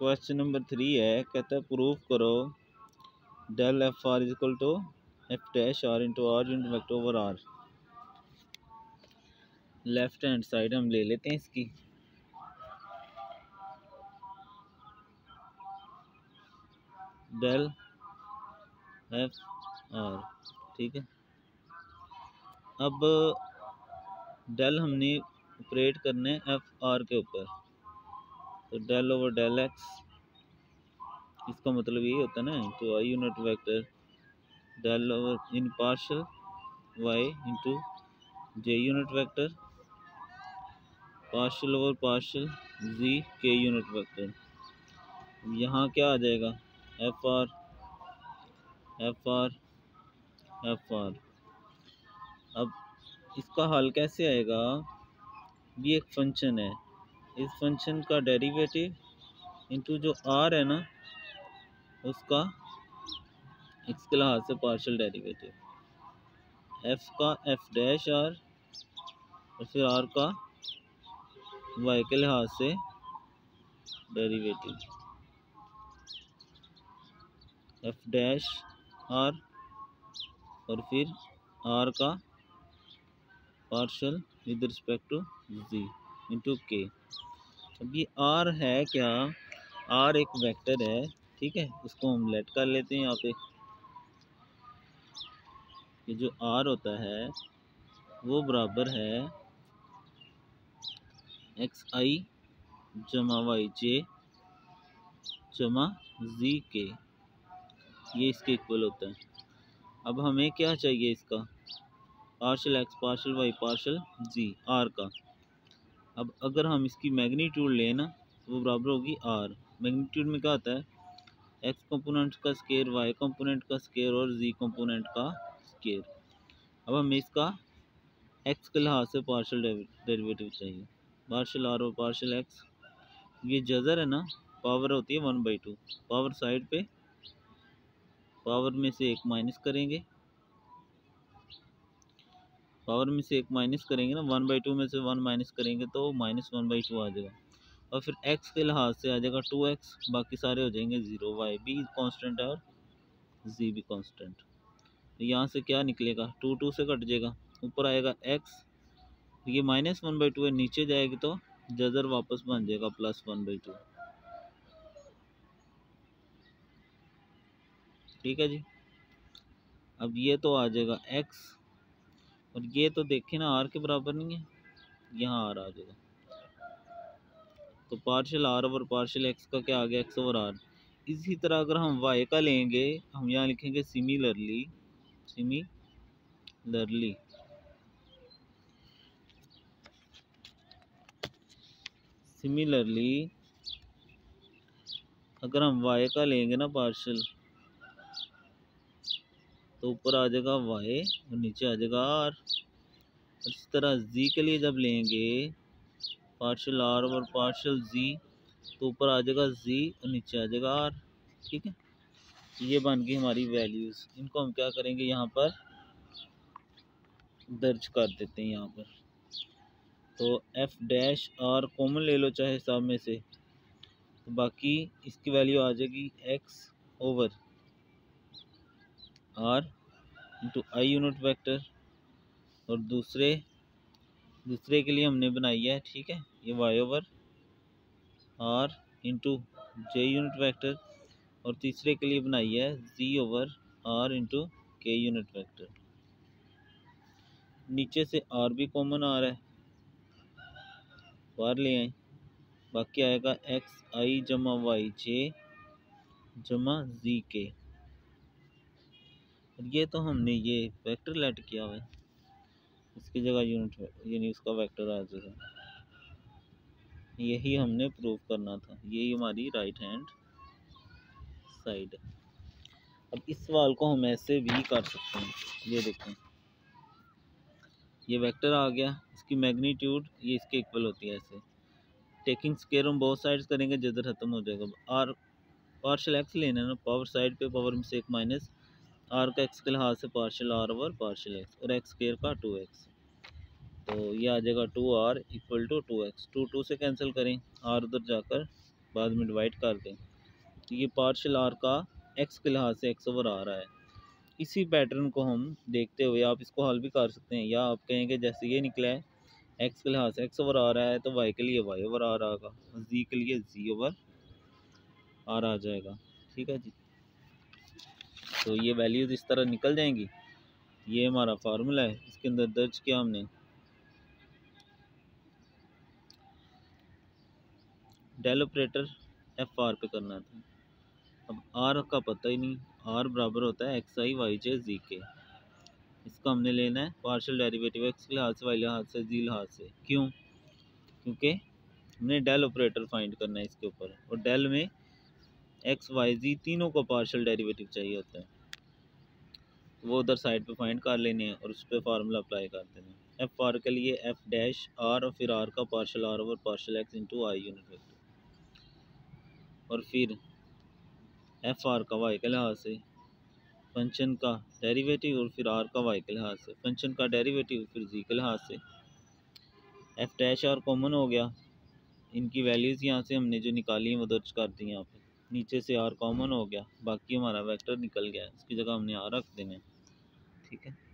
Question number 3 है, कहता है प्रूव करो del F R is equal to F dash R into R into vector over R. Left hand side हम ले लेते हैं इसकी। डेल एफ आर, ठीक है। अब डेल हमने ऑपरेट करना है एफ आर के ऊपर, तो डेल ओवर डेल एक्स, इसका मतलब यही होता है ना, तो आई unit vector del over in partial y into j unit vector partial over partial z k unit vector. यहाँ क्या आ जाएगा, F R F R F R. अब इसका हल कैसे आएगा, ये एक फंक्शन है, इस फंक्शन का डेरिवेटिव इंटू जो आर है ना उसका इसके लिहाज से पार्शियल डेरिवेटिव, एफ का एफ डैश आर और फिर आर का वाई के लिहाज से डेरिवेटिव, एफ डैश आर और फिर आर का partial with respect to z into k. अब ये आर है क्या, आर एक वेक्टर है, ठीक है, उसको हम लेट कर लेते हैं यहाँ पे। ये जो आर होता है वो बराबर है एक्स आई जमा वाई जे जमा जी के, ये इसके इक्वल होता है। अब हमें क्या चाहिए, इसका partial x partial y partial z R का। अब अगर हम इसकी मैग्नीट्यूड लें ना तो वो बराबर होगी आर। मैग्नीट्यूड में क्या होता है, एक्स कंपोनेंट का स्केयर वाई कंपोनेंट का स्केयर और जी कंपोनेंट का स्केयर। अब हमें इसका एक्स के लिहाज से पार्शल डेरिवेटिव चाहिए, पार्शल आर और पार्शल एक्स। ये जजर है ना, पावर होती है 1/2, पावर साइड पे, पावर में से एक माइनस करेंगे, पावर में से एक माइनस करेंगे ना, 1/2 में से 1 माइनस करेंगे तो -1/2 आ जाएगा। और फिर x के लिहाज से आ जाएगा 2x, बाकी सारे हो जाएंगे 0, y भी कांस्टेंट है और z भी कांस्टेंट। तो यहाँ से क्या निकलेगा, 2 से कट जाएगा, ऊपर आएगा x, ये -1/2 है, नीचे जाएगी तो जजर वापस बन जाएगा +1/2, ठीक है जी। अब ये तो आ जाएगा x और ये तो देखें ना आर के बराबर नहीं है, यहाँ आर आ जाएगा। तो partial R over partial x का क्या आ गया, एक्स ओवर आर। इसी तरह अगर हम वाई का लेंगे, हम यहाँ लिखेंगे सिमिलरली, सिमिलरली सिमिलरली अगर हम वाई का लेंगे ना पार्शियल, तो ऊपर आ जाएगा वाई और नीचे आ जाएगा आर। इस तरह जी के लिए जब लेंगे पार्शियल आर और पार्शियल जी, तो ऊपर आ जाएगा जी और नीचे आ जाएगा आर, ठीक है। ये बन गई हमारी वैल्यूज़, इनको हम क्या करेंगे, यहाँ पर दर्ज कर देते हैं। यहाँ पर तो एफ डैश आर कॉमन ले लो चाहे हिसाब में से, तो बाकी इसकी वैल्यू आ जाएगी एक्स ओवर आर इंटू आई यूनिट वेक्टर, और दूसरे के लिए हमने बनाई है, ठीक है, ये y over R into j unit vector, और तीसरे के लिए बनाई है z over R into k unit vector. नीचे से आर भी कॉमन आ रहा है, बाहर ले आए, बाकी आएगा एक्स आई जमा वाई जे जमा जी के। ये तो हमने ये वेक्टर लेट किया हुआ है, इसकी जगह यूनिट यानी उसका वेक्टर आ जाएगा। यही हमने प्रूव करना था, यही हमारी राइट हैंड साइड। अब इस सवाल को हम ऐसे भी कर सकते हैं, ये देखें, ये वेक्टर आ गया, इसकी मैग्नीट्यूड ये इसके इक्वल होती है, ऐसे टेकिंग स्केयर हम बोथ साइड्स करेंगे, जदर खत्म हो जाएगा। आर पार्शल एक्स लेना है ना, पावर साइड पे, पावर में से एक माइनस, आर का एक्स के लिहाज से partial R over partial x, और एक्स स्क्वायर का 2x, तो ये आ जाएगा 2r इक्वल टू 2x। 2 से कैंसिल करें, आर उधर जाकर बाद में डिवाइड कर दें। ये पार्शल आर का एक्स के लिहाज से एक्स ओवर आर है। इसी पैटर्न को हम देखते हुए आप इसको हल भी कर सकते हैं, या आप कहेंगे जैसे ये निकला है एक्स के लिहाज से एक्स ओवर आर है तो वाई के लिए वाई ओवर आर आएगा, जी के लिए जी ओवर आर आ जाएगा। ठीक है जी, तो ये वैल्यूज़ इस तरह निकल जाएंगी। ये हमारा फार्मूला है, इसके अंदर दर्ज किया हमने डेल ऑपरेटर एफ आर पे करना था। अब आर का पता ही नहीं, आर बराबर होता है एक्स आई वाई जे जी के। इसका हमने लेना है पार्शियल डेरिवेटिव एक्स के लिहाज से वाई लिहाज से जी लिहाज से। क्यों? क्योंकि हमने डेल ऑपरेटर फाइंड करना है इसके ऊपर, और डेल में एक्स वाई जी तीनों को पार्शियल डेरिवेटिव चाहिए होता है, वो उधर साइड पे फाइंड कर लेने हैं और उस पर फार्मूला अप्लाई कर देना है। एफ आर के लिए एफ डैश आर और फिर आर का partial R over partial x into आई यूनिट वेक्टर, और फिर एफ आर का वाई के लिहाज से फंक्शन का डेरिवेटिव, और फिर आर का वाई के लिहाज से फंक्शन का डेरिवेटिव, फिर जी के लिहाज से। एफ डैश आर कॉमन हो गया, इनकी वैल्यूज़ यहाँ से हमने जो निकाली हैं वो दर्ज कर दी यहाँ पे। नीचे से आर कॉमन हो गया, बाकी हमारा वेक्टर निकल गया, उसकी जगह हमने आर रख देना है। ठीक है।